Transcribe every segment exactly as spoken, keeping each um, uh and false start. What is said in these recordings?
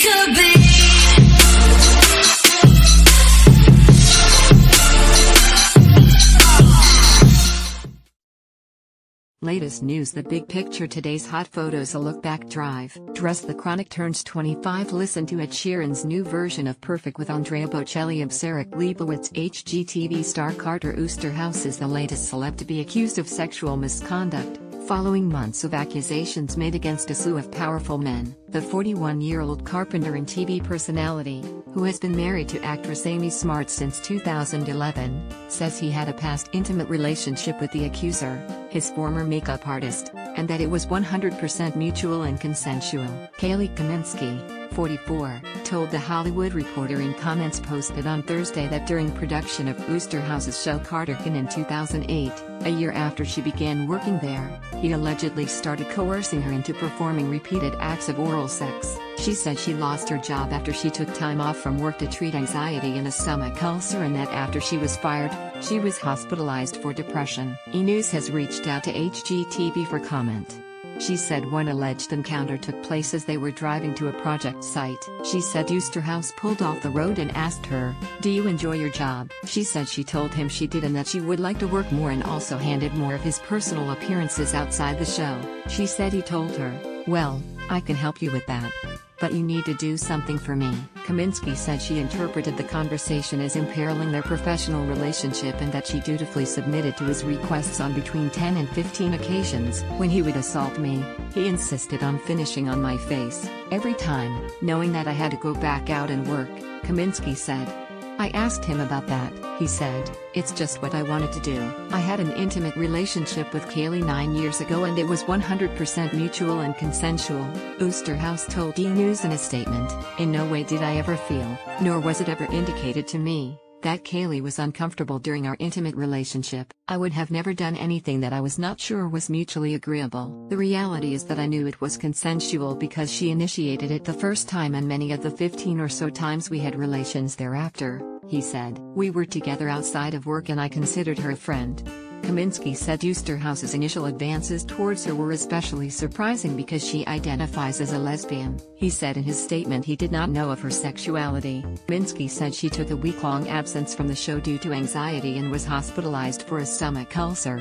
could be. Latest news, the big picture. Today's hot photos, a look back drive. Dress, The Chronic turns twenty-five. Listen to Ed Sheeran's new version of Perfect with Andrea Bocelli. Of Eric Liebowitz, H G T V star Carter Oosterhouse is the latest celeb to be accused of sexual misconduct. Following months of accusations made against a slew of powerful men, the forty-one-year-old carpenter and T V personality, who has been married to actress Amy Smart since two thousand eleven, says he had a past intimate relationship with the accuser, his former makeup artist, and that it was one hundred percent mutual and consensual. Kaylee Kaminsky, forty-four, told The Hollywood Reporter in comments posted on Thursday that during production of Oosterhouse's show Carterkin in two thousand eight, a year after she began working there, he allegedly started coercing her into performing repeated acts of oral sex. She said she lost her job after she took time off from work to treat anxiety and a stomach ulcer, and that after she was fired, she was hospitalized for depression. E! News has reached out to H G T V for comment. She said one alleged encounter took place as they were driving to a project site. She said Oosterhouse pulled off the road and asked her, "Do you enjoy your job?" She said she told him she did and that she would like to work more, and also handed more of his personal appearances outside the show. She said he told her, "Well, I can help you with that, but you need to do something for me." Kaminsky said she interpreted the conversation as imperiling their professional relationship and that she dutifully submitted to his requests on between ten and fifteen occasions. "When he would assault me, he insisted on finishing on my face every time, knowing that I had to go back out and work," Kaminsky said. "I asked him about that. He said, it's just what I wanted to do. I had an intimate relationship with Kaylee nine years ago and it was one hundred percent mutual and consensual," Oosterhouse told E! News in a statement. "In no way did I ever feel, nor was it ever indicated to me, that Kaylee was uncomfortable during our intimate relationship. I would have never done anything that I was not sure was mutually agreeable. The reality is that I knew it was consensual because she initiated it the first time and many of the fifteen or so times we had relations thereafter," he said. "We were together outside of work and I considered her a friend." Kaminsky said Oosterhouse's initial advances towards her were especially surprising because she identifies as a lesbian. He said in his statement he did not know of her sexuality. Kaminsky said she took a week-long absence from the show due to anxiety and was hospitalized for a stomach ulcer.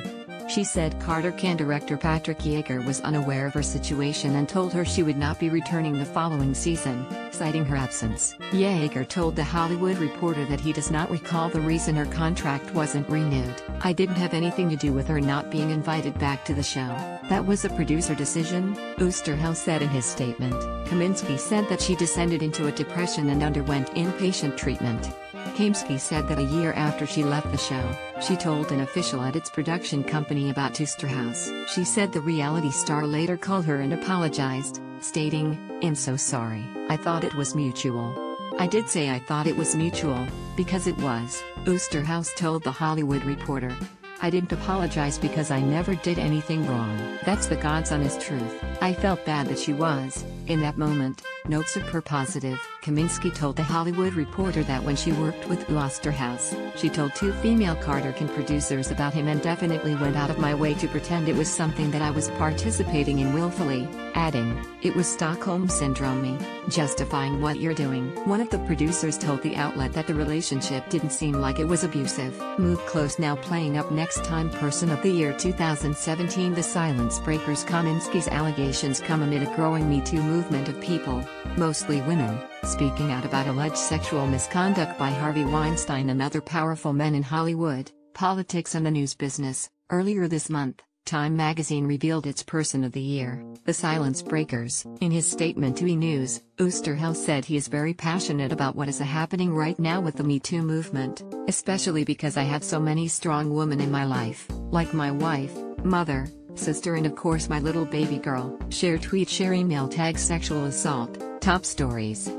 She said Carterkin director Patrick Yeager was unaware of her situation and told her she would not be returning the following season, citing her absence. Yeager told The Hollywood Reporter that he does not recall the reason her contract wasn't renewed. "I didn't have anything to do with her not being invited back to the show. That was a producer decision," Oosterhouse said in his statement. Kaminsky said that she descended into a depression and underwent inpatient treatment. Kaminsky said that a year after she left the show, she told an official at its production company about Oosterhouse. She said the reality star later called her and apologized, stating, "I'm so sorry. I thought it was mutual. I did say I thought it was mutual, because it was," Oosterhouse told The Hollywood Reporter. "I didn't apologize because I never did anything wrong. That's the God's honest truth. I felt bad that she was, in that moment, no super positive." Kaminsky told The Hollywood Reporter that when she worked with Oosterhouse, she told two female Carterkin producers about him and definitely went out of my way to pretend it was something that I was participating in willfully, adding, "It was Stockholm syndrome-y, justifying what you're doing." One of the producers told the outlet that the relationship didn't seem like it was abusive. Move Close now playing up next time. Person of the Year two thousand seventeen, The Silence Breakers. Kaminsky's allegations come amid a growing Me Too movement of people, mostly women, speaking out about alleged sexual misconduct by Harvey Weinstein and other powerful men in Hollywood, politics and the news business. Earlier this month, Time magazine revealed its Person of the Year, The Silence Breakers. In his statement to E! News, Oosterhouse said he is very passionate about what is happening right now with the Me Too movement, especially because I have so many strong women in my life, like my wife, mother, sister and of course my little baby girl. Share tweet, share email, tag sexual assault, top stories.